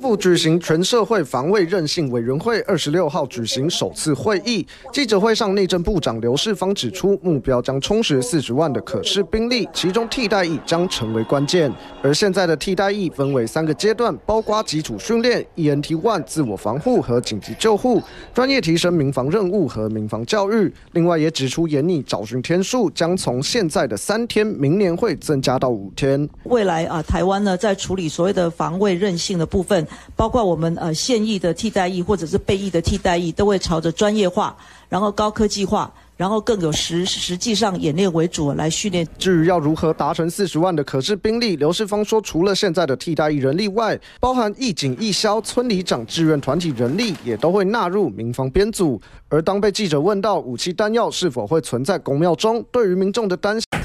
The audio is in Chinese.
府举行全社会防卫韧性委员会26号举行首次会议。记者会上，内政部长刘世芳指出，目标将充实40万的可视兵力，其中替代役将成为关键。而现在的替代役分为3个阶段，包括基础训练、ENT1 自我防护和紧急救护、专业提升民防任务和民防教育。另外也指出，研拟找寻天数将从现在的3天，明年会增加到5天。未来台湾呢，在处理所谓的防卫韧性的部分。 包括我们现役的替代役或者是备役的替代役，都会朝着专业化，然后高科技化。 然后更有实际上演练为主来训练。至于要如何达成40万的可视兵力，刘世芳说，除了现在的替代役人力外，包含义警、义消、村里长、志愿团体人力也都会纳入民防编组。而当被记者问到武器弹药是否会存在公庙中，对于民众的担心。